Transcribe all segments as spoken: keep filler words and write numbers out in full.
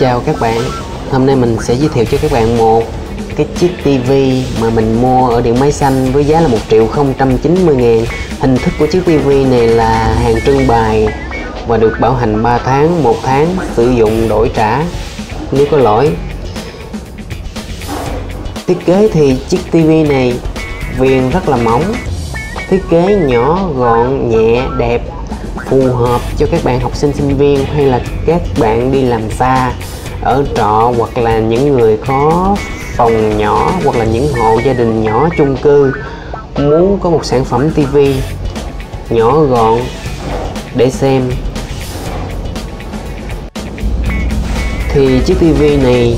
Chào các bạn, hôm nay mình sẽ giới thiệu cho các bạn một cái chiếc ti vi mà mình mua ở Điện Máy Xanh với giá là một triệu không trăm chín mươi ngàn. Hình thức của chiếc ti vi này là hàng trưng bày và được bảo hành ba tháng, một tháng, sử dụng đổi trả nếu có lỗi. Thiết kế thì chiếc ti vi này viền rất là mỏng, thiết kế nhỏ gọn, nhẹ, đẹp, phù hợp cho các bạn học sinh sinh viên hay là các bạn đi làm xa ở trọ, hoặc là những người có phòng nhỏ, hoặc là những hộ gia đình nhỏ, chung cư muốn có một sản phẩm ti vi nhỏ gọn để xem. Thì chiếc ti vi này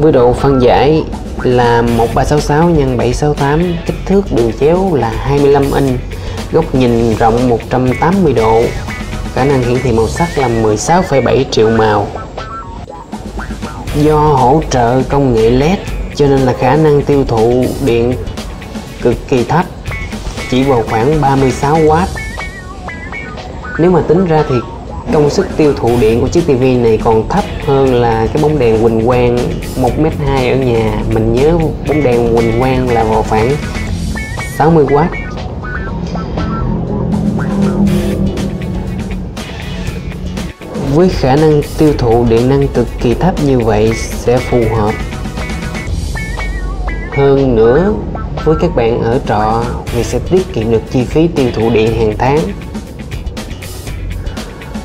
với độ phân giải là một ba sáu sáu nhân bảy sáu tám, kích thước đường chéo là hai mươi lăm inch, góc nhìn rộng một trăm tám mươi độ, khả năng hiển thị màu sắc là mười sáu phẩy bảy triệu màu. Do hỗ trợ công nghệ led cho nên là khả năng tiêu thụ điện cực kỳ thấp, chỉ vào khoảng ba mươi sáu oát. Nếu mà tính ra thì công suất tiêu thụ điện của chiếc ti vi này còn thấp hơn là cái bóng đèn huỳnh quang một mét hai ở nhà. Mình nhớ bóng đèn huỳnh quang là vào khoảng sáu mươi oát. Với khả năng tiêu thụ điện năng cực kỳ thấp như vậy sẽ phù hợp hơn nữa với các bạn ở trọ, vì sẽ tiết kiệm được chi phí tiêu thụ điện hàng tháng.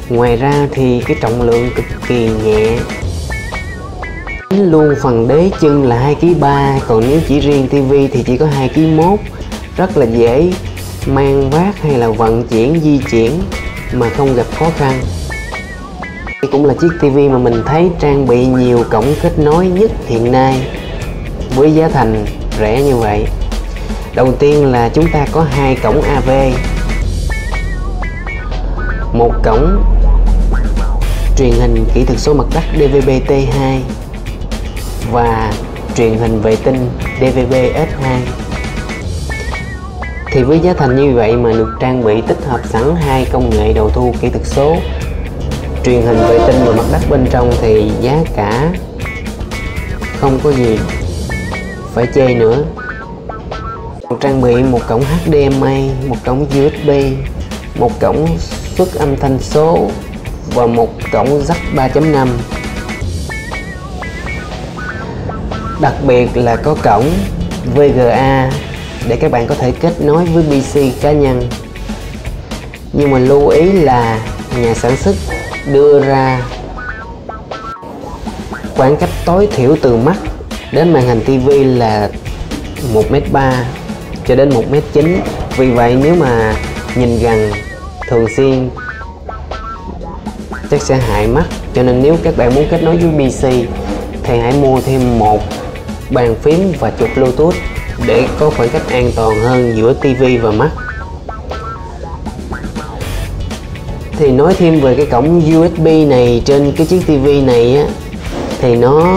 Ngoài ra thì cái trọng lượng cực kỳ nhẹ, luôn phần đế chân là hai phẩy ba ký, còn nếu chỉ riêng ti vi thì chỉ có hai phẩy một ký, rất là dễ mang vác hay là vận chuyển di chuyển mà không gặp khó khăn. Cũng là chiếc ti vi mà mình thấy trang bị nhiều cổng kết nối nhất hiện nay với giá thành rẻ như vậy. Đầu tiên là chúng ta có hai cổng a vê, một cổng truyền hình kỹ thuật số mặt đất D V B T hai và truyền hình vệ tinh D V B S hai. Thì với giá thành như vậy mà được trang bị tích hợp sẵn hai công nghệ đầu thu kỹ thuật số, truyền hình vệ tinh và mặt đất bên trong thì giá cả không có gì phải chê nữa. Trang bị một cổng H D M I, một cổng U S B, một cổng xuất âm thanh số và một cổng jack ba chấm năm. Đặc biệt là có cổng V G A để các bạn có thể kết nối với P C cá nhân. Nhưng mà lưu ý là nhà sản xuất đưa ra khoảng cách tối thiểu từ mắt đến màn hình ti vi là một mét ba cho đến một mét chín. Vì vậy nếu mà nhìn gần thường xuyên chắc sẽ hại mắt, cho nên nếu các bạn muốn kết nối với pê xê thì hãy mua thêm một bàn phím và chuột Bluetooth để có khoảng cách an toàn hơn giữa ti vi và mắt. Thì nói thêm về cái cổng u ét bê này, trên cái chiếc ti vi này á, thì nó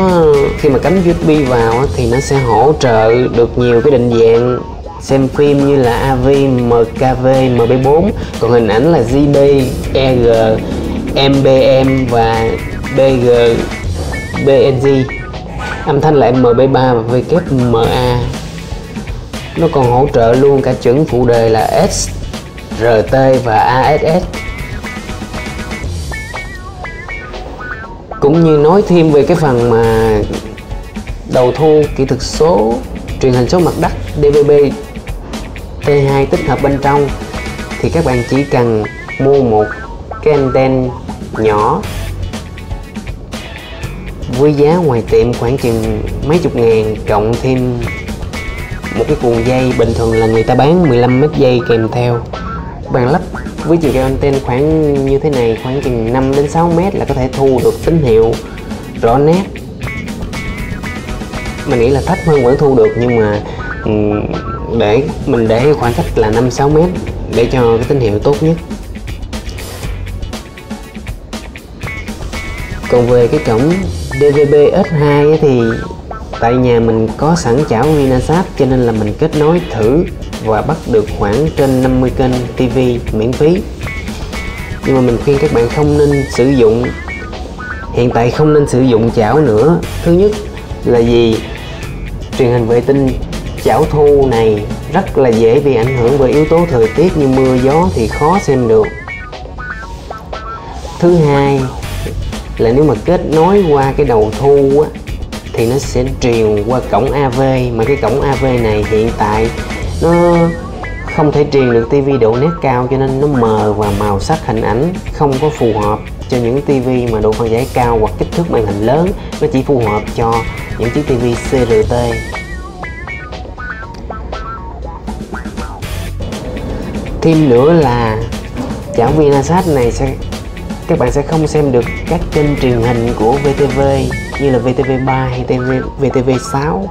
khi mà cắm u ét bê vào á, thì nó sẽ hỗ trợ được nhiều cái định dạng xem phim như là a vê, em ca vê, M P bốn, còn hình ảnh là G B, E G, M B M và B G, P N G. Âm thanh là M P ba và W M A. Nó còn hỗ trợ luôn cả chuẩn phụ đề là S, R T và A S S. Cũng như nói thêm về cái phần mà đầu thu kỹ thuật số truyền hình số mặt đất D V B T hai tích hợp bên trong, thì các bạn chỉ cần mua một cái anten nhỏ với giá ngoài tiệm khoảng chừng mấy chục ngàn, cộng thêm một cái cuộn dây bình thường là người ta bán mười lăm mét dây kèm theo. Bạn lắp với chiều cao anten khoảng như thế này, khoảng chừng năm đến sáu mét là có thể thu được tín hiệu rõ nét. Mình nghĩ là thấp hơn vẫn thu được, nhưng mà để mình để khoảng cách là năm sáu mét để cho cái tín hiệu tốt nhất. Còn về cái cổng D V B S hai thì tại nhà mình có sẵn chảo Vinasat cho nên là mình kết nối thử và bắt được khoảng trên năm mươi kênh ti vi miễn phí. Nhưng mà mình khuyên các bạn không nên sử dụng hiện tại không nên sử dụng chảo nữa. Thứ nhất là gì? Truyền hình vệ tinh chảo thu này rất là dễ bị ảnh hưởng bởi yếu tố thời tiết như mưa gió thì khó xem được. Thứ hai là nếu mà kết nối qua cái đầu thu á, thì nó sẽ truyền qua cổng a vê, mà cái cổng a vê này hiện tại nó không thể truyền được tivi độ nét cao, cho nên nó mờ và màu sắc hình ảnh không có phù hợp cho những tivi mà độ phân giải cao hoặc kích thước màn hình lớn. Nó chỉ phù hợp cho những chiếc tivi xê rờ tê. Thêm nữa là chảo Vinasat này sẽ các bạn sẽ không xem được các kênh truyền hình của vê tê vê như là vê tê vê ba hay vê tê vê sáu.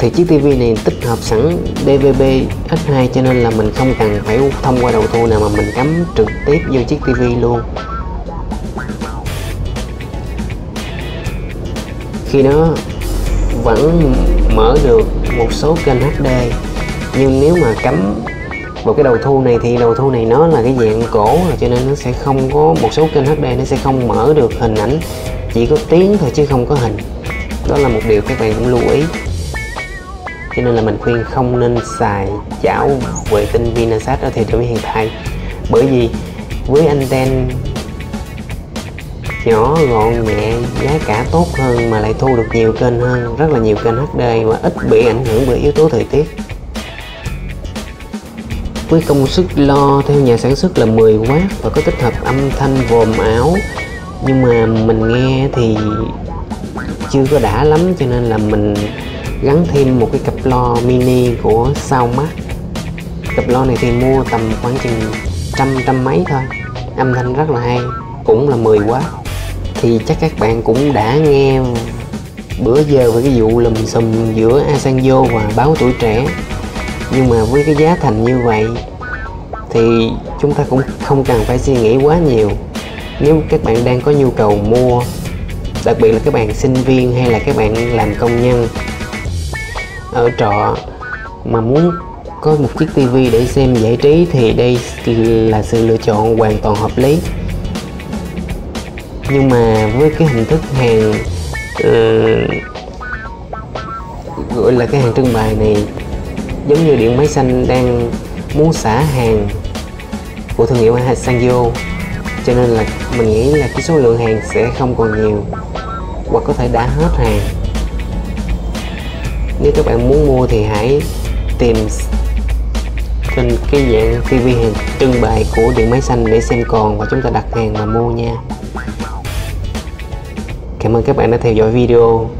Thì chiếc tivi này tích hợp sẵn đê vê bê ét hai cho nên là mình không cần phải thông qua đầu thu nào mà mình cắm trực tiếp vô chiếc tivi luôn. Khi đó vẫn mở được một số kênh hát đê, nhưng nếu mà cắm vào cái đầu thu này thì đầu thu này nó là cái dạng cổ, cho nên nó sẽ không có, một số kênh hát đê nó sẽ không mở được hình ảnh, chỉ có tiếng thôi chứ không có hình. Đó là một điều các bạn cũng lưu ý. Cho nên là mình khuyên không nên xài chảo vệ tinh Vinasat ở thời điểm hiện tại, bởi vì với anten nhỏ gọn nhẹ, giá cả tốt hơn mà lại thu được nhiều kênh hơn, rất là nhiều kênh hát đê và ít bị ảnh hưởng bởi yếu tố thời tiết. Với công suất lo theo nhà sản xuất là mười oát và có tích hợp âm thanh vòm ảo, nhưng mà mình nghe thì chưa có đã lắm, cho nên là mình gắn thêm một cái cặp lo mini của Soundmax. Cặp lo này thì mua tầm khoảng chừng trăm trăm mấy thôi, âm thanh rất là hay, cũng là mười oát. Thì chắc các bạn cũng đã nghe bữa giờ về cái vụ lùm xùm giữa Asanzo và báo Tuổi Trẻ, nhưng mà với cái giá thành như vậy thì chúng ta cũng không cần phải suy nghĩ quá nhiều. Nếu các bạn đang có nhu cầu mua, đặc biệt là các bạn sinh viên hay là các bạn làm công nhân ở trọ mà muốn có một chiếc tivi để xem giải trí thì đây là sự lựa chọn hoàn toàn hợp lý. Nhưng mà với cái hình thức hàng uh, gọi là cái hàng trưng bày này, giống như Điện Máy Xanh đang muốn xả hàng của thương hiệu Asanzo, cho nên là mình nghĩ là cái số lượng hàng sẽ không còn nhiều hoặc có thể đã hết hàng. Nếu các bạn muốn mua thì hãy tìm trên cái dạng tivi hàng trưng bày của Điện Máy Xanh để xem còn và chúng ta đặt hàng mà mua nha. Cảm ơn các bạn đã theo dõi video.